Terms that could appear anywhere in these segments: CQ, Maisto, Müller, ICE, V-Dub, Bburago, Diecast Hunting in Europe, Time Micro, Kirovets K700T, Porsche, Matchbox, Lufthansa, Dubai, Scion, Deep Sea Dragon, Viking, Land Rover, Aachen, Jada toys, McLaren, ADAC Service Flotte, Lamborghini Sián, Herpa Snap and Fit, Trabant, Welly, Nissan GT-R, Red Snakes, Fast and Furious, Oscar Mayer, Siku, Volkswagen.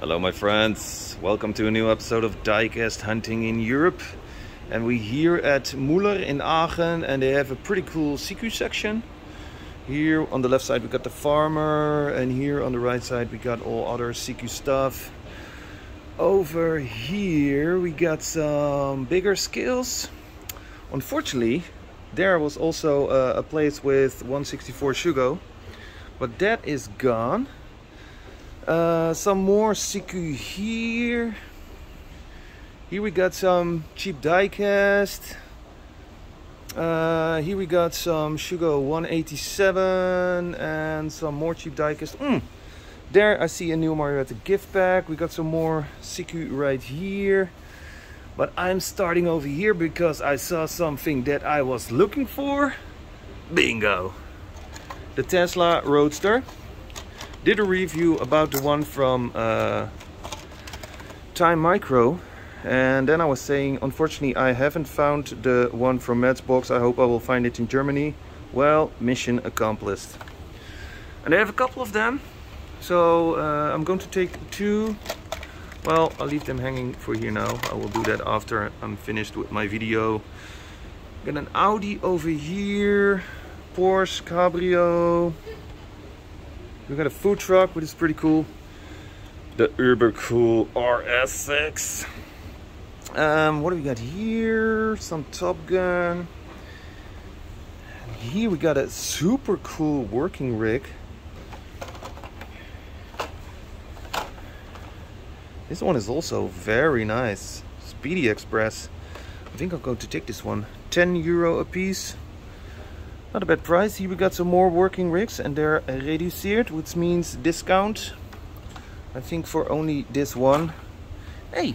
Hello my friends, welcome to a new episode of Diecast Hunting in Europe. And we're here at Müller in Aachen and they have a pretty cool CQ section. Here on the left side we got the farmer and here on the right side we got all other CQ stuff. Over here we got some bigger scales. Unfortunately there was also a place with 164 Schuco, but that is gone. Some more CQ here. Here we got some cheap diecast. Here we got some Schuco 187 and some more cheap diecast. There I see a new Majorette gift pack. We got some more CQ right here. But I'm starting over here because I saw something that I was looking for. Bingo! The Tesla Roadster. Did a review about the one from Time Micro, and then I was saying unfortunately I haven't found the one from Matchbox. I hope I will find it in Germany. Well, mission accomplished. And I have a couple of them, so I'm going to take two. Well, I'll leave them hanging for here now. I will do that after I'm finished with my video. Got an Audi over here, Porsche Cabrio. We got a food truck, which is pretty cool. The uber cool RS6. What do we got here? Some Top Gun. And here we got a super cool working rig. This one is also very nice. Speedy Express. I think I'm going to take this one. €10 a piece. Not a bad price. Here we got some more working rigs and they're reduced, which means discount. I think for only this one. Hey,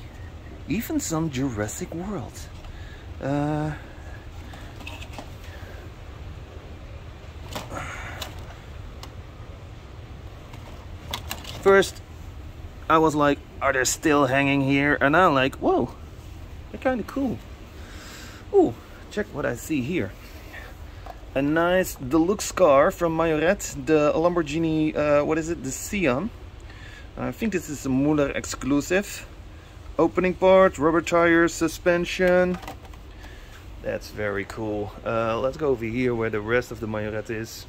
even some Jurassic World. First, I was like, are they still hanging here? And I'm like, whoa, they're kind of cool. Ooh, check what I see here. A nice deluxe car from Majorette, the Lamborghini, what is it, the Sián. I think this is a Müller exclusive. Opening part, rubber tires, suspension. That's very cool. Let's go over here where the rest of the Majorette is.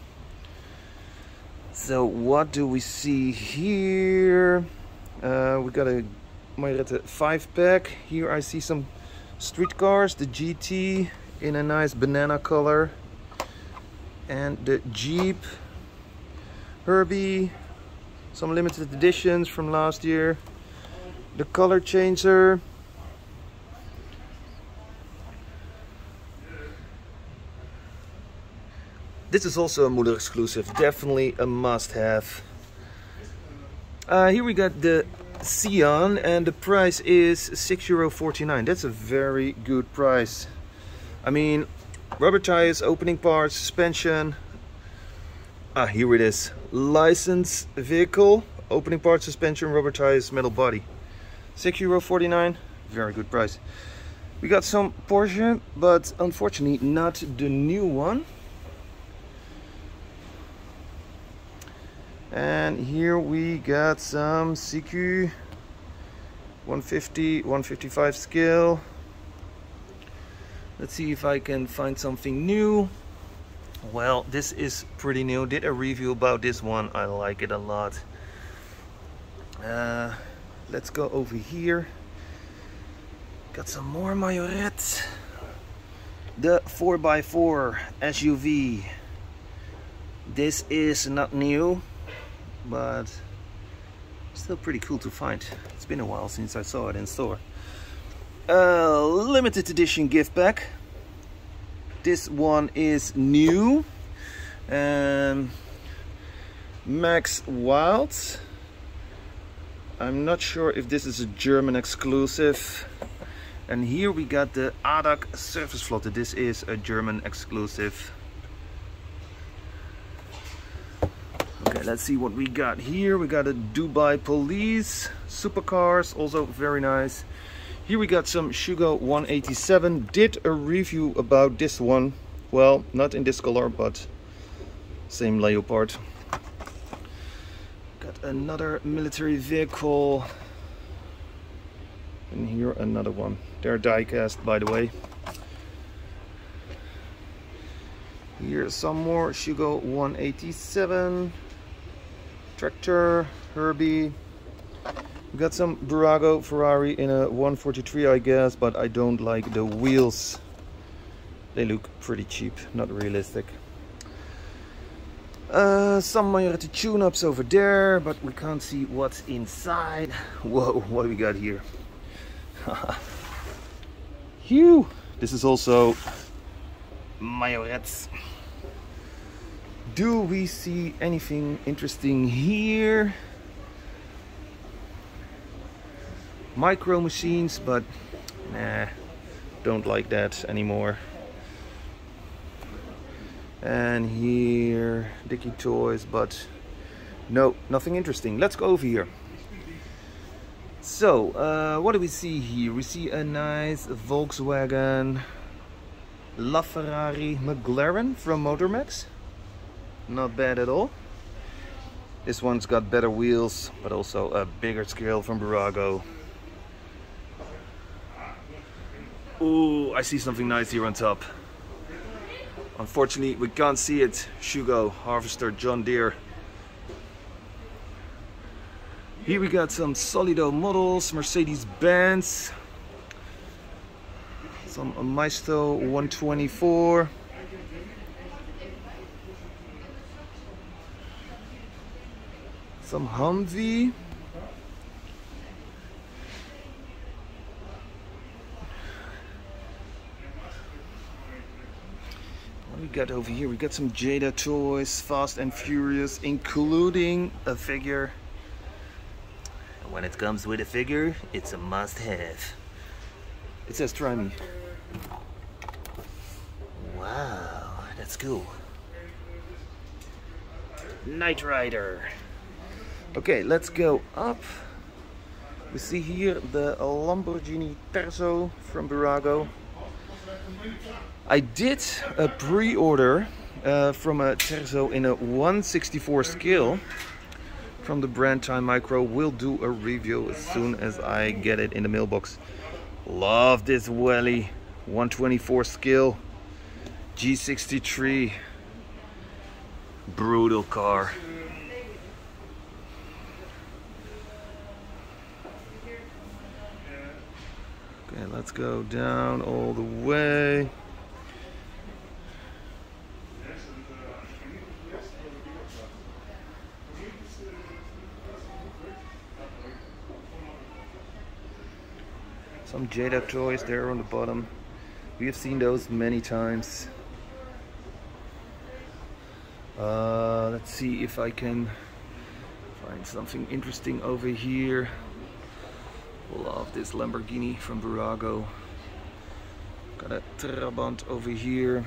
So what do we see here? We got a Majorette 5-pack. Here I see some street cars, the GT in a nice banana color. And the Jeep Herbie, some limited editions from last year, the color changer, this is also a Müller exclusive, definitely a must-have. Here we got the Scion and the price is €6.49. That's a very good price. I mean, rubber tires, opening parts, suspension. Ah, here it is. Licensed vehicle, opening parts, suspension, rubber tires, metal body. €6.49, very good price. We got some Porsche, but unfortunately not the new one. And here we got some CQ 150, 155 scale. Let's see if I can find something new. Well, this is pretty new. Did a review about this one. I like it a lot. Let's go over here. Got some more Majorette. The 4x4 SUV. This is not new, but still pretty cool to find. It's been a while since I saw it in store. Limited edition gift pack. This one is new. Max Wild. I'm not sure if this is a German exclusive. And here we got the ADAC Service Flotte. This is a German exclusive. Okay, let's see what we got here. We got a Dubai Police. Supercars, also very nice. Here we got some Schuco 187. Did a review about this one. Well, not in this color, but same leopard. Got another military vehicle. and here another one. They're die-cast, by the way. Here's some more Schuco 187 tractor Herbie. We got some Bburago Ferrari in a 143, I guess, but I don't like the wheels. They look pretty cheap, not realistic. Some Majorette tune-ups over there, but we can't see what's inside. Whoa, what do we got here? Phew! This is also Majorette's. Do we see anything interesting here? Micro machines, but nah, don't like that anymore. And here Dicky Toys, but no, nothing interesting. Let's go over here. So what do we see here? We see a nice Volkswagen LaFerrari McLaren from Motor Max. Not bad at all. This one's got better wheels, but also a bigger scale from Bburago. Oh, I see something nice here on top. Unfortunately, we can't see it. Schuco Harvester John Deere. Here we got some Solido models, Mercedes-Benz, some Maisto 124. Some Humvee. We got over here, we got some Jada toys, Fast and Furious, including a figure. And when it comes with a figure, it's a must-have. It says try me. Wow, that's cool. Knight Rider. Okay, let's go up. We see here the Lamborghini Terzo from Bburago. I did a pre-order from a Terzo in a 1/64 scale from the brand Time Micro. We'll do a review as soon as I get it in the mailbox. Love this Welly 1/24 scale G63. Brutal car. Okay, let's go down all the way. Some Jada toys there on the bottom. We have seen those many times. Let's see if I can find something interesting over here. Love this Lamborghini from Bburago. Got a Trabant over here.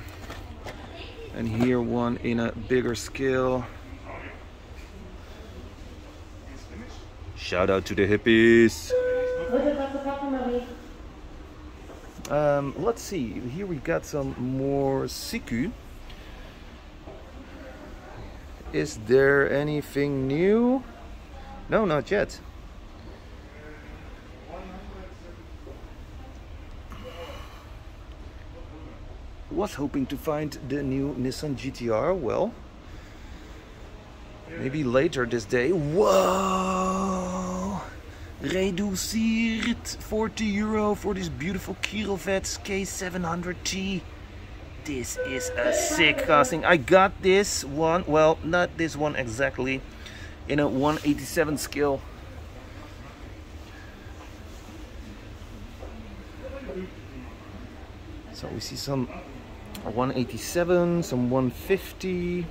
And here one in a bigger scale. Shout out to the hippies. Let's see, here we got some more CQ. Is there anything new? No, not yet. Was hoping to find the new Nissan GT-R, well, maybe later this day. Whoa! Reduceert 40 euro for this beautiful Kirovets K700T. This is a sick casting. I got this one, well, not this one exactly, in a 1/87 scale. So we see some 187, some 150.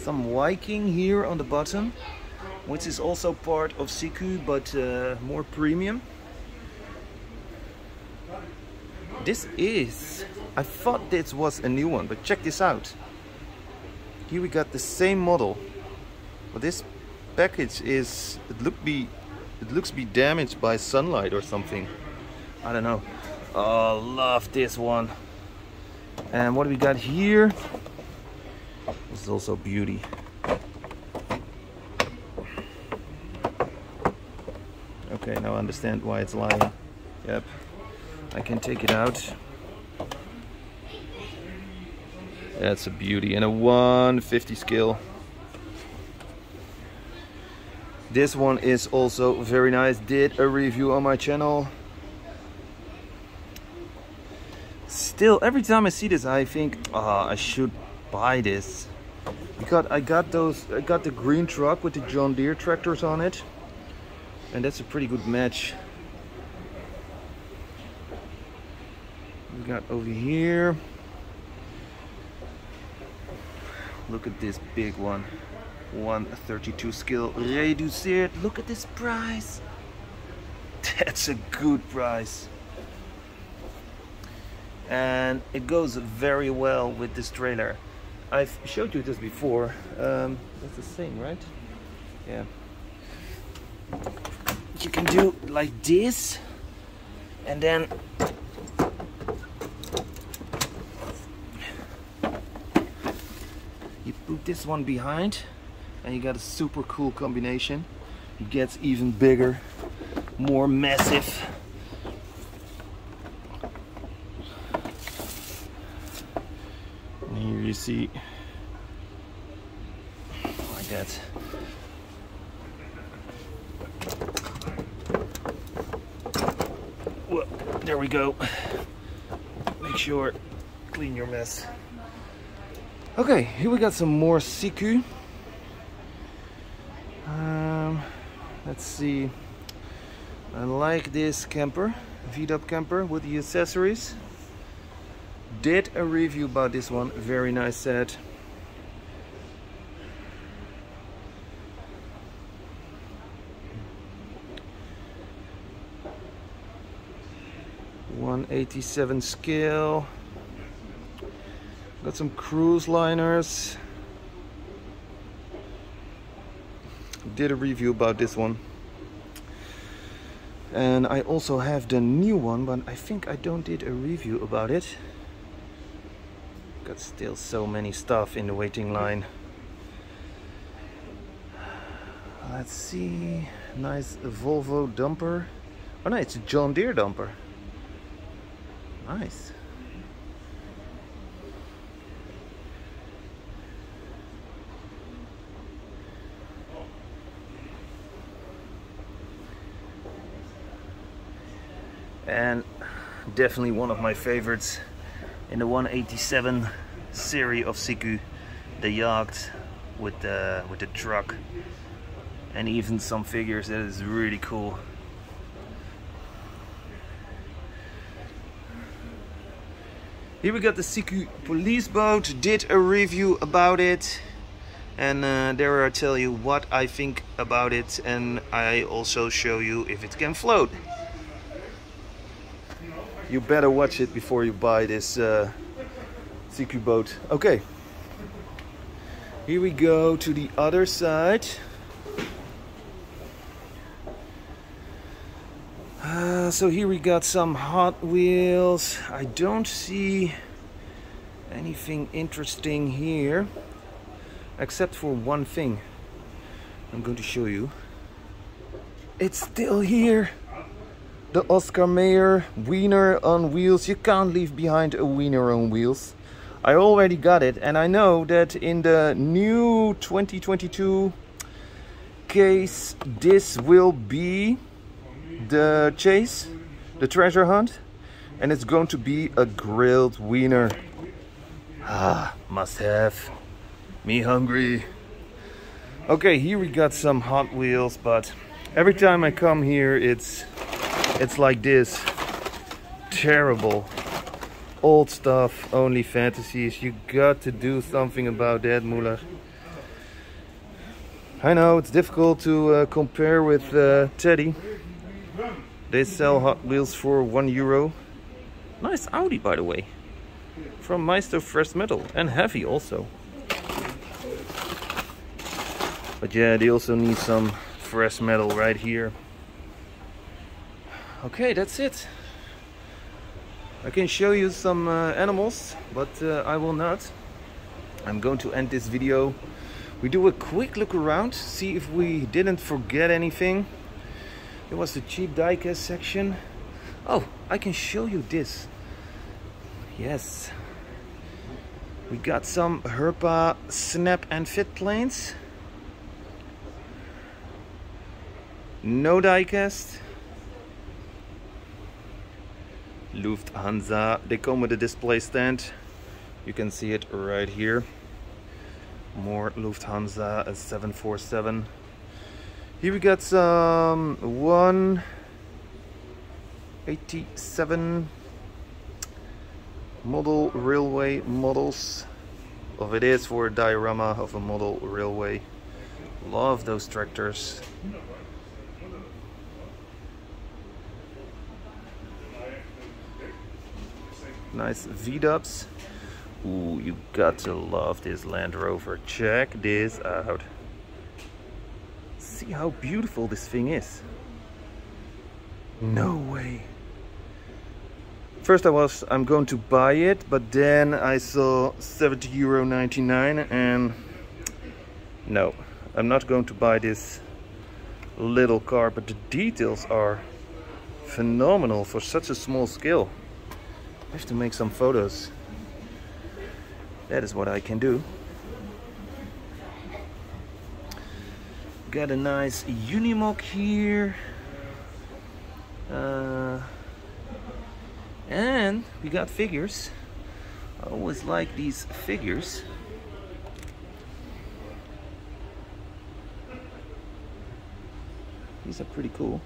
Some Viking here on the bottom, which is also part of Siku, but more premium. This is, I thought this was a new one, but check this out. Here we got the same model, but this package is, it looks to be damaged by sunlight or something. I don't know. Oh, love this one. And what do we got here? This is also beauty. Okay, now I understand why it's lying. Yep, I can take it out. That's a beauty, and a 150 scale. This one is also very nice. Did a review on my channel. Still, every time I see this, I think, I should buy this. Because I got the green truck with the John Deere tractors on it. And that's a pretty good match. We got over here. Look at this big one. 132 scale reduced. Look at this price. That's a good price. And it goes very well with this trailer. I've showed you this before. That's the same, right? Yeah. You can do like this, and then you put this one behind, and you got a super cool combination. It gets even bigger, more massive. And here you see like that. There we go. Make sure, clean your mess. Okay, here we got some more CQ. Let's see. I like this camper, V-Dub camper with the accessories. Did a review about this one. Very nice set. .87 scale. Got some cruise liners. Did a review about this one. And I also have the new one, but I think I don't did a review about it. Got still so many stuff in the waiting line. Let's see. Nice Volvo dumper. Oh no, it's a John Deere dumper. Nice. And definitely one of my favorites in the 187 series of Siku, the yacht with the truck and even some figures. That is really cool. Here we got the CQ police boat, did a review about it, and there I tell you what I think about it, and I also show you if it can float. You better watch it before you buy this CQ boat. Okay, here we go to the other side. So here we got some Hot Wheels. I don't see anything interesting here, except for one thing. I'm going to show you. It's still here. The Oscar Mayer wiener on wheels. You can't leave behind a wiener on wheels. I already got it, and I know that in the new 2022 case, this will be the chase, the treasure hunt, and it's going to be a grilled wiener. Ah, must have. Me hungry. Okay, here we got some Hot Wheels, but every time I come here, it's like this. Terrible. Old stuff, only fantasies. You got to do something about that, Müller. I know, it's difficult to compare with Teddy. They sell Hot Wheels for €1. Nice Audi, by the way. From Maisto Fresh Metal, and heavy also. But yeah, they also need some fresh metal right here. Okay, that's it. I can show you some animals, but I will not. I'm going to end this video. We do a quick look around, see if we didn't forget anything. It was the cheap diecast section. Oh, I can show you this. Yes, we got some Herpa snap and fit planes. No diecast. Lufthansa, they come with a display stand. You can see it right here. More Lufthansa, a 747. Here we got some 187 model railway models. Of it is for a diorama of a model railway. Love those tractors. Nice V-Dubs. Ooh, you got to love this Land Rover. Check this out. See how beautiful this thing is. No way. First I'm going to buy it, but then I saw €70.99 and no, I'm not going to buy this little car, but the details are phenomenal for such a small scale. I have to make some photos. That is what I can do. Got a nice Unimog here. And we got figures. I always like these figures. These are pretty cool.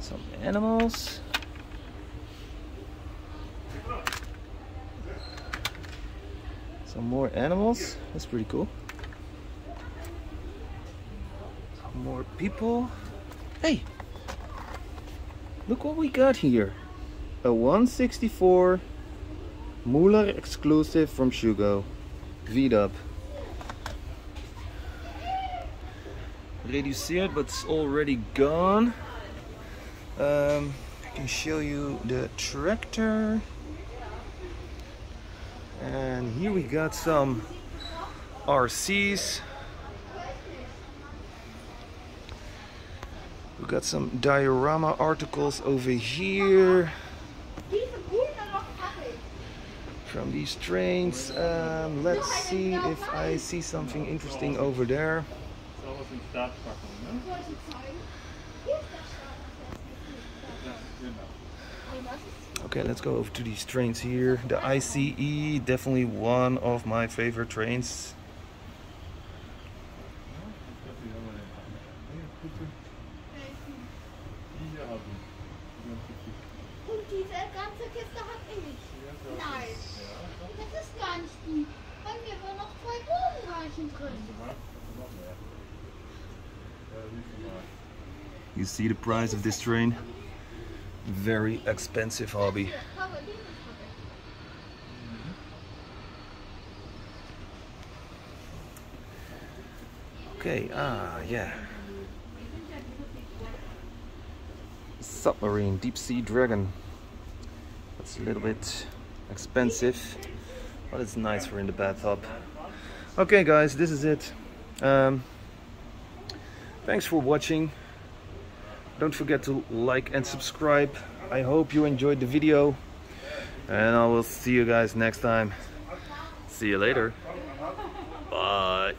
Some animals. Some more animals. That's pretty cool. Some more people. Hey, look what we got here. A 164 Müller exclusive from Schuco. V-Dub. Reduceerd, but it's already gone. I can show you the tractor, and here we got some RCs. We got some diorama articles over here from these trains. Let's see if I see something interesting over there. Okay, let's go over to these trains here. The ICE, definitely one of my favorite trains. You see the price of this train? Very expensive hobby. Okay, yeah. Submarine, deep sea dragon. That's a little bit expensive, but it's nice for in the bathtub. Okay guys, this is it. Thanks for watching. Don't forget to like and subscribe. I hope you enjoyed the video, and I will see you guys next time. See you later. Bye.